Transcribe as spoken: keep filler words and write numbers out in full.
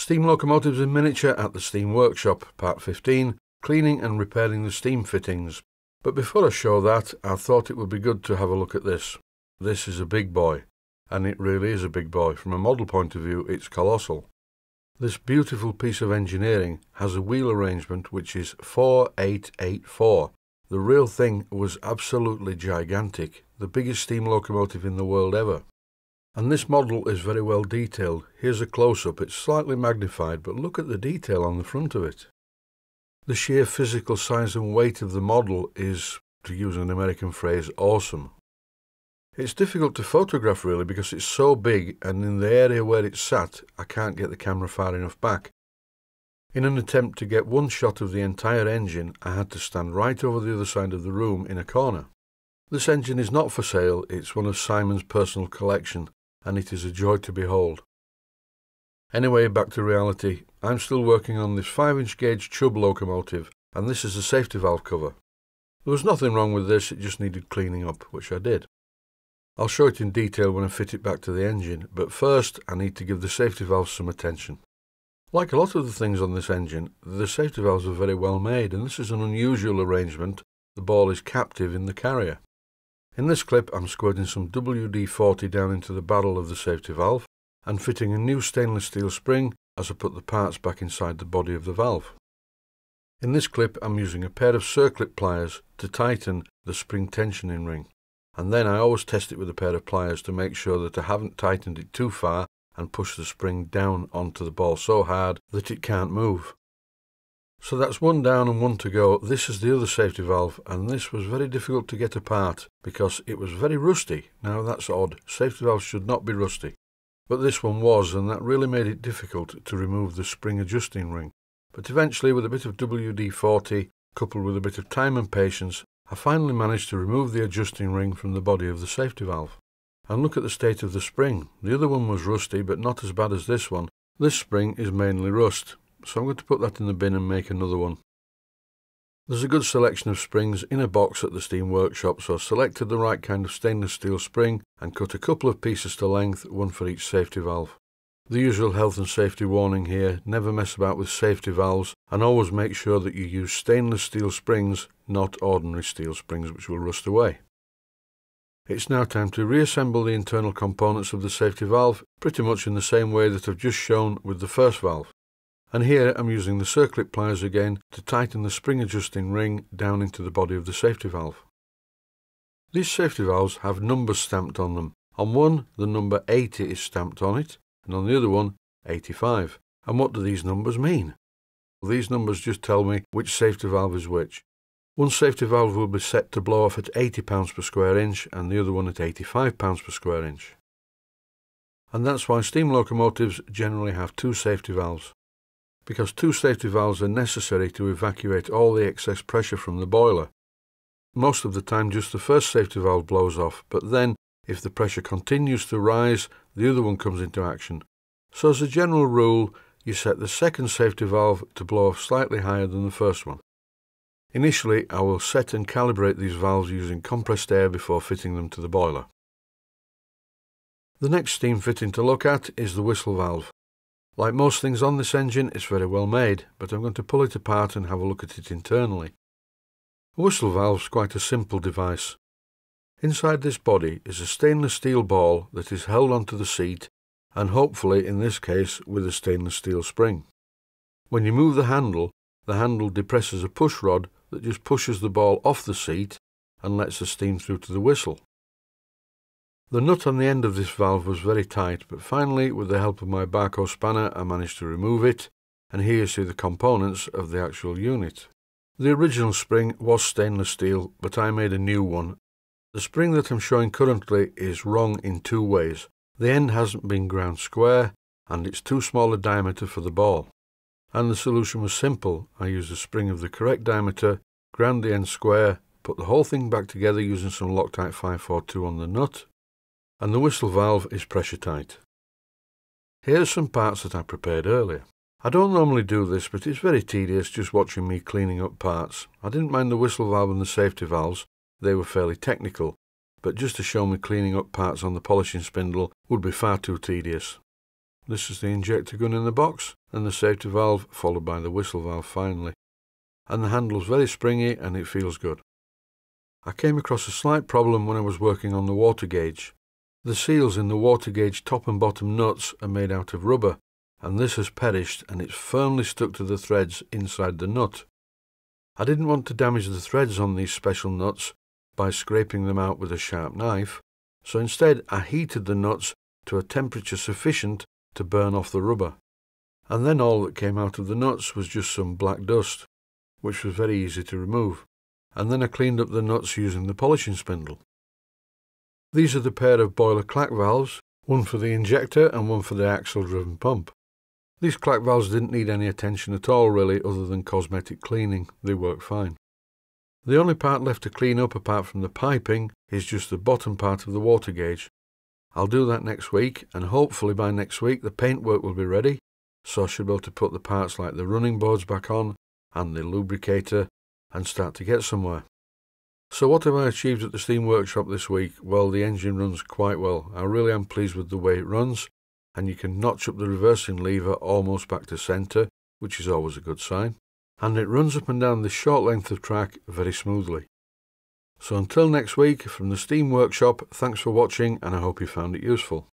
Steam Locomotives in Miniature at the Steam Workshop, Part fifteen, Cleaning and Repairing the Steam Fittings. But before I show that, I thought it would be good to have a look at this. This is a big boy, and it really is a big boy. From a model point of view, it's colossal. This beautiful piece of engineering has a wheel arrangement which is four eight eight four. The real thing was absolutely gigantic, the biggest steam locomotive in the world ever. And this model is very well detailed. Here's a close-up, it's slightly magnified, but look at the detail on the front of it. The sheer physical size and weight of the model is, to use an American phrase, awesome. It's difficult to photograph really because it's so big, and in the area where it's sat I can't get the camera far enough back. In an attempt to get one shot of the entire engine, I had to stand right over the other side of the room in a corner. This engine is not for sale, it's one of Simon's personal collection, and it is a joy to behold. Anyway, back to reality. I'm still working on this five inch gauge Chub locomotive, and this is the safety valve cover. There was nothing wrong with this, it just needed cleaning up, which I did. I'll show it in detail when I fit it back to the engine, but first I need to give the safety valves some attention. Like a lot of the things on this engine, the safety valves are very well made, and this is an unusual arrangement. The ball is captive in the carrier. In this clip I'm squirting some W D forty down into the barrel of the safety valve and fitting a new stainless steel spring as I put the parts back inside the body of the valve. In this clip I'm using a pair of circlip pliers to tighten the spring tensioning ring, and then I always test it with a pair of pliers to make sure that I haven't tightened it too far and pushed the spring down onto the ball so hard that it can't move. So that's one down and one to go. This is the other safety valve, and this was very difficult to get apart because it was very rusty. Now that's odd, safety valves should not be rusty. But this one was, and that really made it difficult to remove the spring adjusting ring. But eventually, with a bit of W D forty coupled with a bit of time and patience, I finally managed to remove the adjusting ring from the body of the safety valve. And look at the state of the spring. The other one was rusty, but not as bad as this one. This spring is mainly rust. So I'm going to put that in the bin and make another one. There's a good selection of springs in a box at the Steam Workshop, so I selected the right kind of stainless steel spring and cut a couple of pieces to length, one for each safety valve. The usual health and safety warning here, never mess about with safety valves, and always make sure that you use stainless steel springs, not ordinary steel springs which will rust away. It's now time to reassemble the internal components of the safety valve, pretty much in the same way that I've just shown with the first valve. And here I'm using the circlip pliers again to tighten the spring adjusting ring down into the body of the safety valve. These safety valves have numbers stamped on them. On one, the number eighty is stamped on it, and on the other one, eighty-five. And what do these numbers mean? Well, these numbers just tell me which safety valve is which. One safety valve will be set to blow off at eighty pounds per square inch and the other one at eighty-five pounds per square inch. And that's why steam locomotives generally have two safety valves, because two safety valves are necessary to evacuate all the excess pressure from the boiler. Most of the time just the first safety valve blows off, but then, if the pressure continues to rise, the other one comes into action. So as a general rule, you set the second safety valve to blow off slightly higher than the first one. Initially, I will set and calibrate these valves using compressed air before fitting them to the boiler. The next steam fitting to look at is the whistle valve. Like most things on this engine, it's very well made, but I'm going to pull it apart and have a look at it internally. A whistle valve's quite a simple device. Inside this body is a stainless steel ball that is held onto the seat, and hopefully, in this case, with a stainless steel spring. When you move the handle, the handle depresses a push rod that just pushes the ball off the seat and lets the steam through to the whistle. The nut on the end of this valve was very tight, but finally, with the help of my Barco spanner, I managed to remove it, and here you see the components of the actual unit. The original spring was stainless steel, but I made a new one. The spring that I'm showing currently is wrong in two ways. The end hasn't been ground square, and it's too small a diameter for the ball. And the solution was simple. I used a spring of the correct diameter, ground the end square, put the whole thing back together using some Loctite five forty-two on the nut, and the whistle valve is pressure tight. Here are some parts that I prepared earlier. I don't normally do this, but it's very tedious just watching me cleaning up parts. I didn't mind the whistle valve and the safety valves, they were fairly technical, but just to show me cleaning up parts on the polishing spindle would be far too tedious. This is the injector gun in the box, and the safety valve followed by the whistle valve finally. And the handle's very springy and it feels good. I came across a slight problem when I was working on the water gauge. The seals in the water gauge top and bottom nuts are made out of rubber, and this has perished and it's firmly stuck to the threads inside the nut. I didn't want to damage the threads on these special nuts by scraping them out with a sharp knife, so instead I heated the nuts to a temperature sufficient to burn off the rubber. And then all that came out of the nuts was just some black dust, which was very easy to remove. And then I cleaned up the nuts using the polishing spindle. These are the pair of boiler clack valves, one for the injector and one for the axle-driven pump. These clack valves didn't need any attention at all really, other than cosmetic cleaning. They work fine. The only part left to clean up apart from the piping is just the bottom part of the water gauge. I'll do that next week, and hopefully by next week the paintwork will be ready, so I should be able to put the parts like the running boards back on and the lubricator and start to get somewhere. So what have I achieved at the Steam Workshop this week? Well, the engine runs quite well. I really am pleased with the way it runs, and you can notch up the reversing lever almost back to centre, which is always a good sign, and it runs up and down this short length of track very smoothly. So until next week, from the Steam Workshop, thanks for watching, and I hope you found it useful.